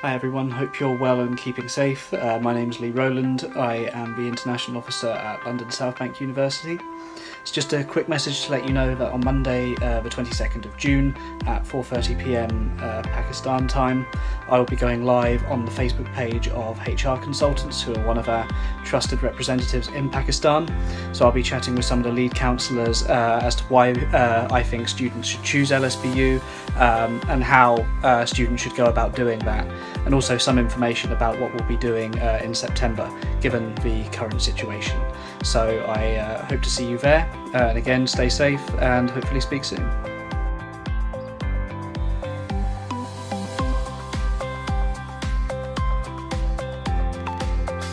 Hi everyone, hope you're well and keeping safe. My name is Lee Rowland, I am the International Officer at London South Bank University. It's just a quick message to let you know that on Monday the 22nd of June at 4:30pm Pakistan time, I will be going live on the Facebook page of HR Consultants, who are one of our trusted representatives in Pakistan. So I'll be chatting with some of the lead counsellors as to why I think students should choose LSBU and how students should go about doing that, and also some information about what we'll be doing in September given the current situation. So I hope to see you there, and again, stay safe and hopefully speak soon.